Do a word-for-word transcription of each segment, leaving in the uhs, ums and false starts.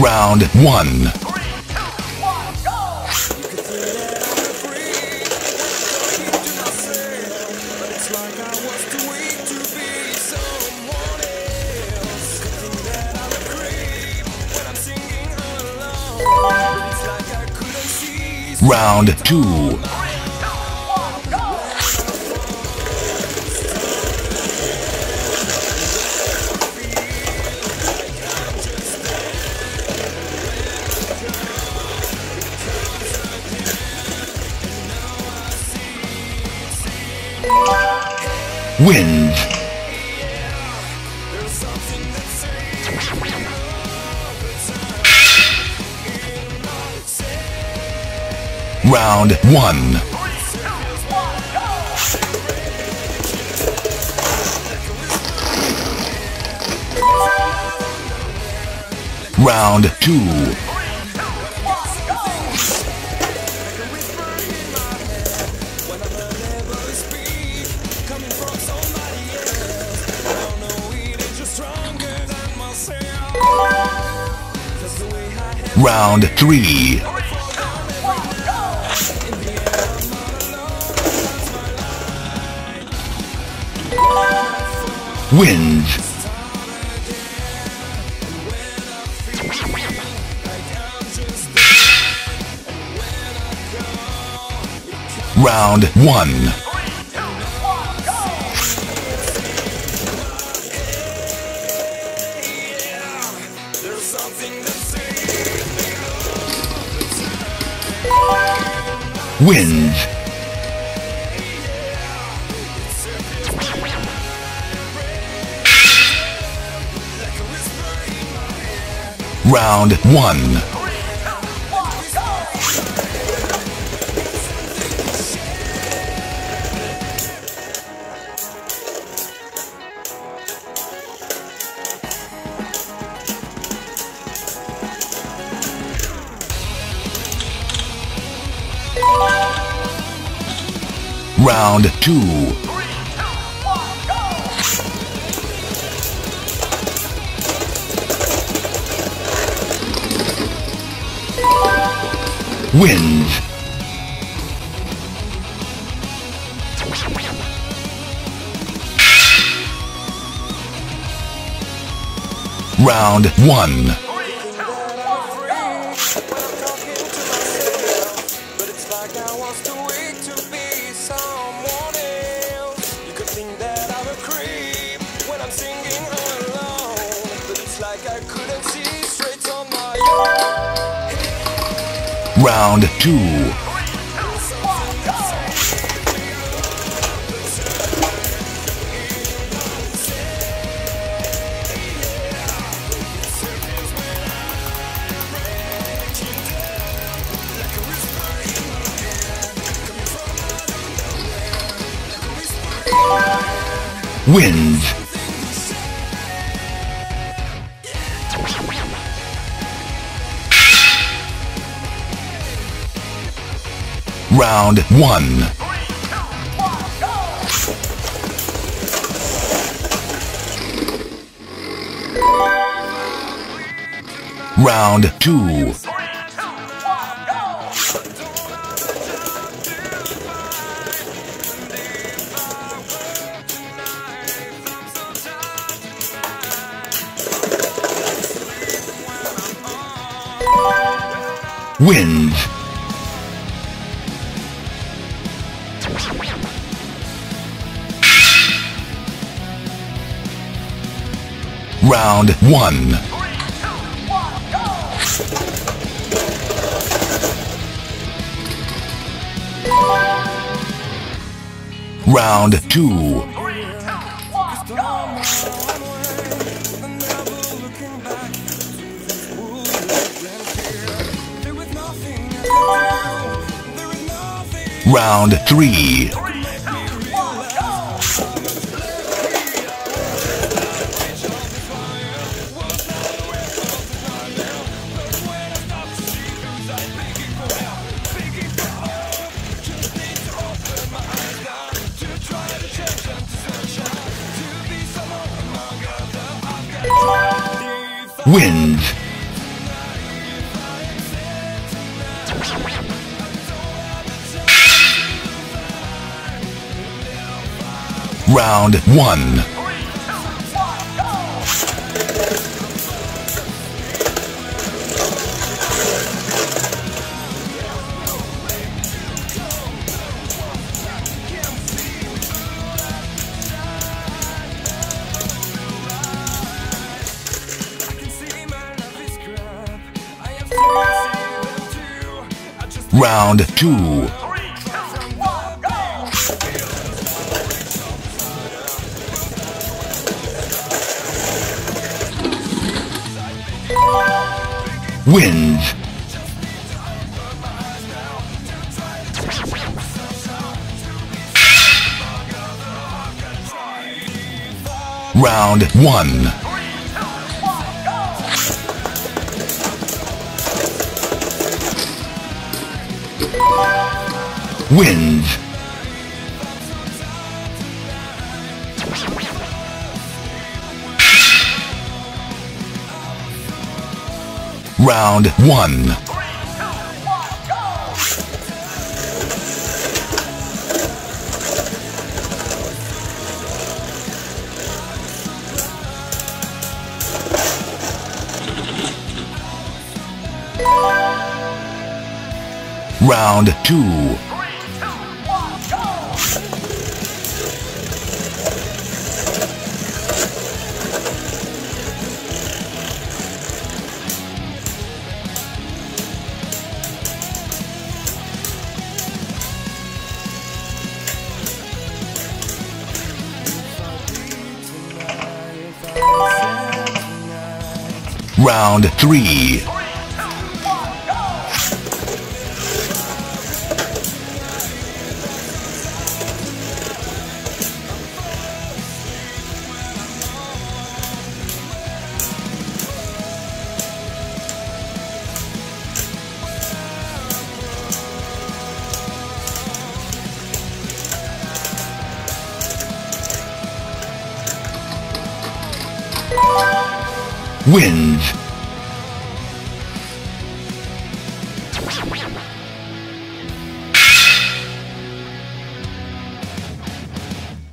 Round one. Round two. Wind. Round one. Round two. Round three. Wind. Round one. Wind. Round one. Round two. Wind. Round one. Round two. Wind. Round one. Round two. Wind. Round one. Round two. Round three. Wind. Round one. Round two. Wins. Round one. Wins. Round one. Three, two, one, go! Round two. Round three. Wins.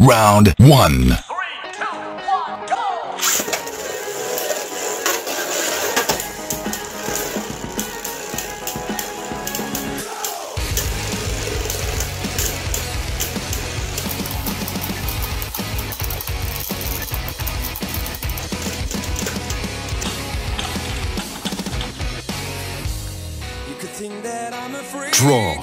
Round one. Three, two, one, go! Draw.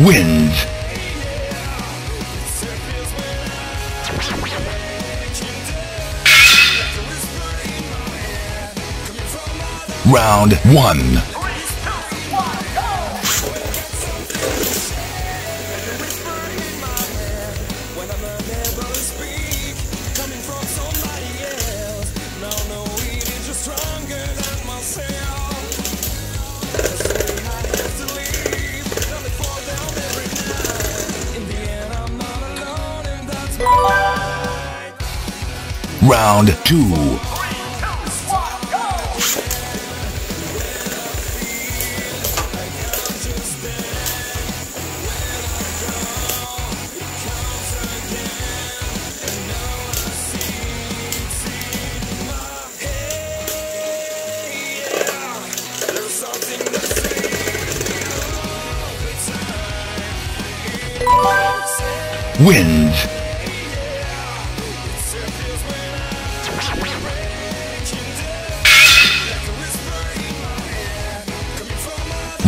Wins. Round one. Round two. Wins.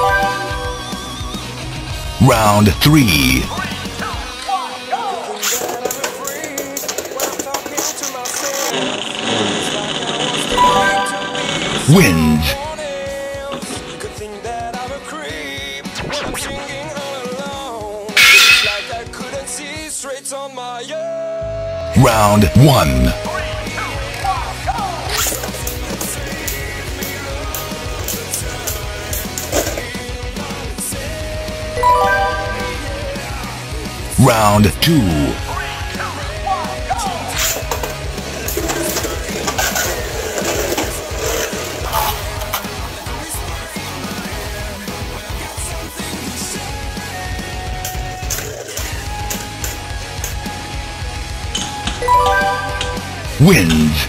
one, go! Round three. Wins. Round one. Round two. Wins.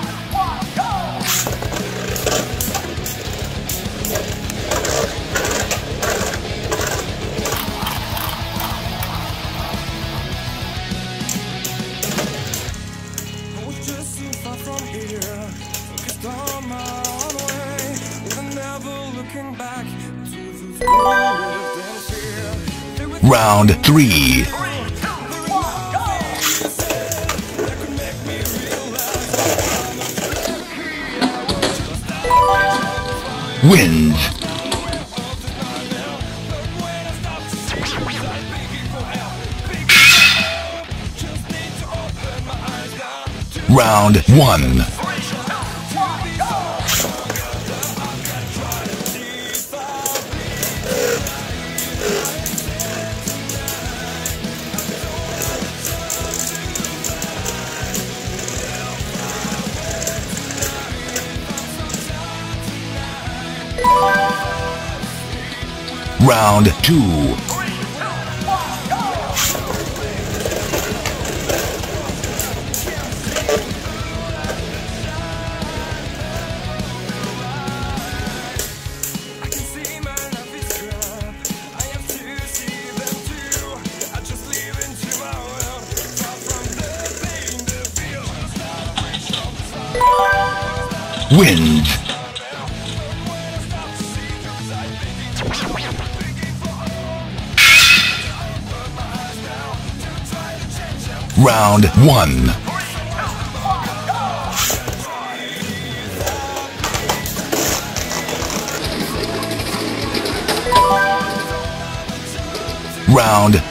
Round three. Wins. Round one. Round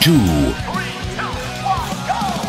two. Wins.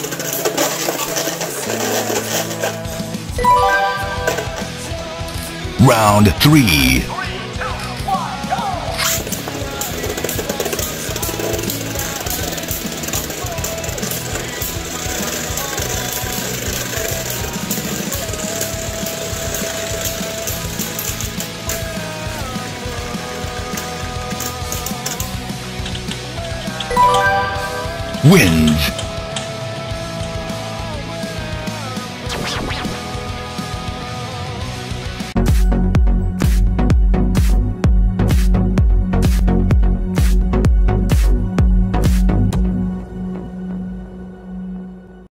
Wins. Round one. Round two. Round three. Three, two, one, go! Wins.